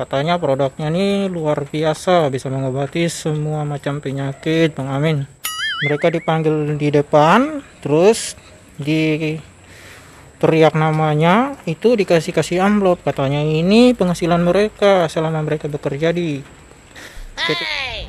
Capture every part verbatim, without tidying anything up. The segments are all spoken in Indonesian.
Katanya produknya ini luar biasa, bisa mengobati semua macam penyakit, Bang Amien. Mereka dipanggil di depan, terus di teriak namanya, itu dikasih-kasih amplop. Katanya ini penghasilan mereka selama mereka bekerja di hey.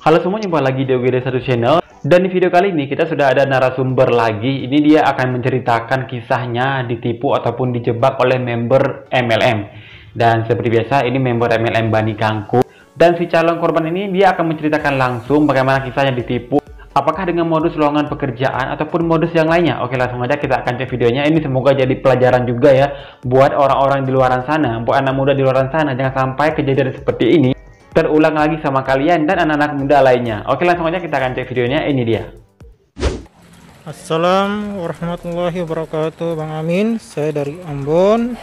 Halo semua, jumpa lagi di U G D Satu Channel. Dan di video kali ini kita sudah ada narasumber lagi. Ini dia akan menceritakan kisahnya ditipu ataupun dijebak oleh member M L M. Dan seperti biasa ini member M L M Bani Kangkung. Dan si calon korban ini dia akan menceritakan langsung bagaimana kisahnya ditipu. Apakah dengan modus lowongan pekerjaan ataupun modus yang lainnya. Oke, langsung aja kita akan cek videonya. Ini semoga jadi pelajaran juga ya buat orang-orang di luaran sana, buat anak muda di luaran sana. Jangan sampai kejadian seperti ini terulang lagi sama kalian dan anak-anak muda lainnya. Oke, langsung aja kita akan cek videonya. Ini dia. Assalamualaikum warahmatullahi wabarakatuh, Bang Amien. Saya dari Ambon,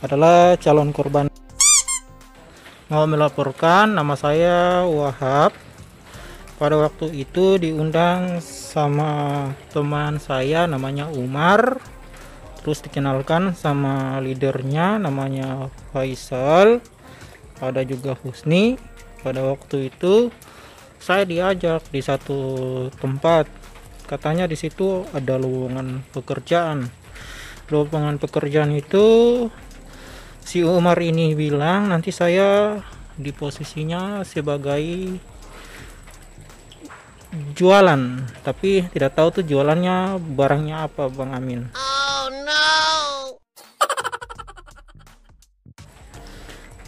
adalah calon korban. Mau melaporkan, nama saya Wahab. Pada waktu itu diundang sama teman saya namanya Umar. Terus dikenalkan sama leadernya namanya Faisal. Ada juga Husni. Pada waktu itu saya diajak di satu tempat, katanya di situ ada lowongan pekerjaan. Lowongan pekerjaan itu si Umar ini bilang nanti saya di posisinya sebagai jualan, tapi tidak tahu tuh jualannya barangnya apa, Bang Amien. Oh no.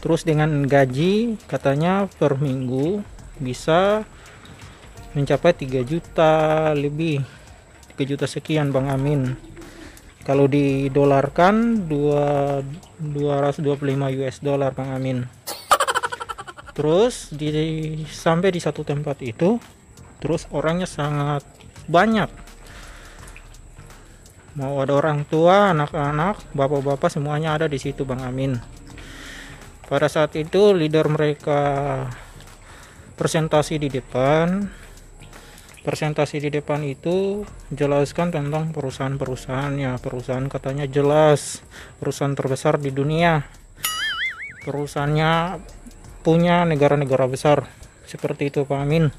Terus dengan gaji katanya per minggu bisa mencapai tiga juta lebih, tiga juta sekian, Bang Amien. Kalau didolarkan dua ratus dua puluh lima US dollar, Bang Amien. Terus di, sampai di satu tempat itu, terus orangnya sangat banyak. Mau ada orang tua, anak-anak, bapak-bapak semuanya ada di situ, Bang Amien. Pada saat itu leader mereka presentasi di depan. Presentasi di depan itu jelaskan tentang perusahaan-perusahaannya. Perusahaan katanya jelas perusahaan terbesar di dunia. Perusahaannya punya negara-negara besar. Seperti itu, Bang Amien.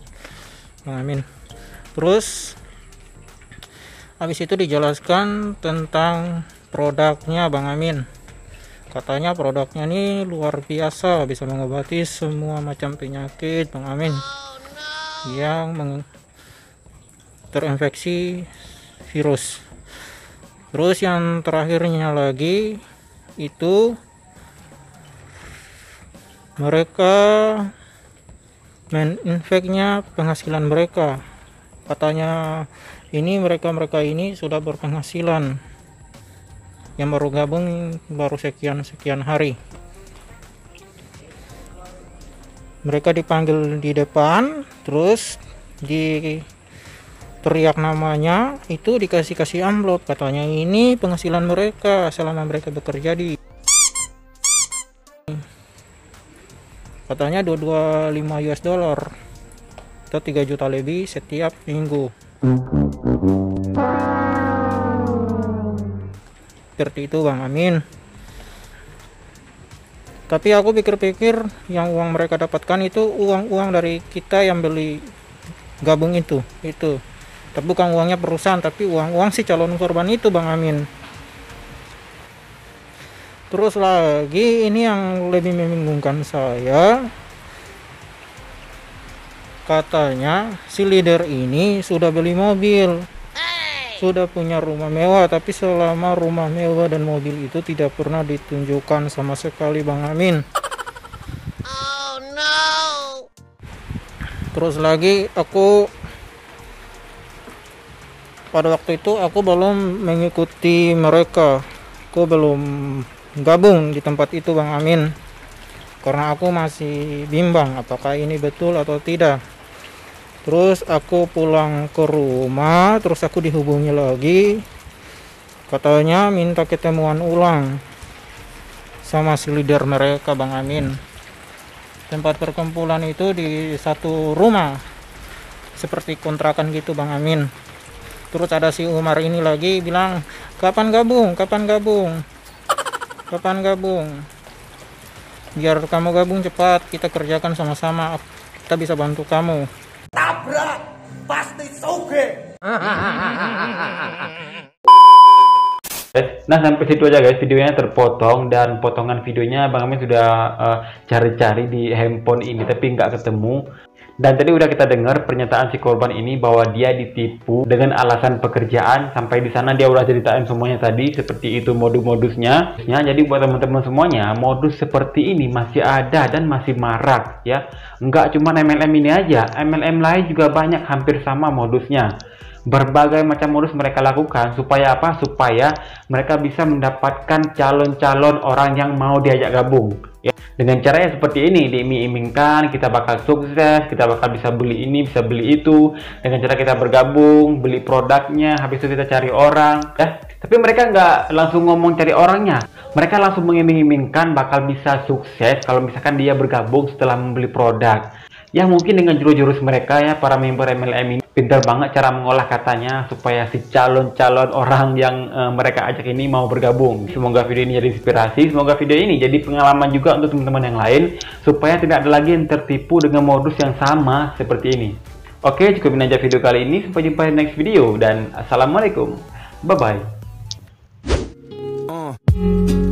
Bang Amien. Terus habis itu dijelaskan tentang produknya, Bang Amien. Katanya produknya ini luar biasa, bisa mengobati semua macam penyakit, Bang Amien. Oh, no. Yang terinfeksi virus. Terus yang terakhirnya lagi itu mereka meninfeknya penghasilan mereka. Katanya ini mereka-mereka ini sudah berpenghasilan. Yang baru gabung baru sekian-sekian hari. Mereka dipanggil di depan, terus di teriak namanya, itu dikasih-kasih amplop. Katanya ini penghasilan mereka selama mereka bekerja di, katanya dua ratus dua puluh lima US dollar atau tiga juta lebih setiap minggu. Seperti itu, Bang Amien. Tapi aku pikir-pikir yang uang mereka dapatkan itu uang-uang dari kita yang beli gabung itu itu tapi bukan uangnya perusahaan, tapi uang-uang si calon korban itu, Bang Amien. Terus lagi ini yang lebih membingungkan saya, katanya si leader ini sudah beli mobil, sudah punya rumah mewah, tapi selama rumah mewah dan mobil itu tidak pernah ditunjukkan sama sekali, Bang Amien. Oh no. Terus lagi aku pada waktu itu aku belum mengikuti mereka, aku belum gabung di tempat itu, Bang Amien, karena aku masih bimbang apakah ini betul atau tidak. Terus aku pulang ke rumah, terus aku dihubungi lagi, katanya minta ketemuan ulang sama si leader mereka, Bang Amien. Tempat perkumpulan itu di satu rumah, seperti kontrakan gitu Bang Amien. Terus ada si Umar ini lagi bilang, kapan gabung, kapan gabung, kapan gabung, biar kamu gabung cepat, kita kerjakan sama-sama, kita bisa bantu kamu. Tabrak pasti soge. Nah, sampai situ aja guys videonya, terpotong, dan potongan videonya Bang Amien sudah cari-cari uh, di handphone ini tapi nggak ketemu. Dan tadi udah kita dengar pernyataan si korban ini bahwa dia ditipu dengan alasan pekerjaan. Sampai di sana dia udah ceritain semuanya tadi, seperti itu modus-modusnya ya. Jadi buat teman-teman semuanya, modus seperti ini masih ada dan masih marak ya. Nggak cuma M L M ini aja, M L M lain juga banyak hampir sama modusnya. Berbagai macam modus mereka lakukan supaya apa? Supaya mereka bisa mendapatkan calon-calon orang yang mau diajak gabung ya. Dengan caranya seperti ini, diiming-imingkan kita bakal sukses, kita bakal bisa beli ini, bisa beli itu, dengan cara kita bergabung, beli produknya, habis itu kita cari orang ya. Tapi mereka nggak langsung ngomong cari orangnya, mereka langsung mengiming-imingkan bakal bisa sukses kalau misalkan dia bergabung setelah membeli produk. Ya mungkin dengan jurus-jurus mereka ya, para member M L M ini pintar banget cara mengolah katanya supaya si calon-calon orang yang uh, mereka ajak ini mau bergabung. Semoga video ini jadi inspirasi, semoga video ini jadi pengalaman juga untuk teman-teman yang lain supaya tidak ada lagi yang tertipu dengan modus yang sama seperti ini. Oke, cukupin aja video kali ini, sampai jumpa di next video dan assalamualaikum, bye-bye.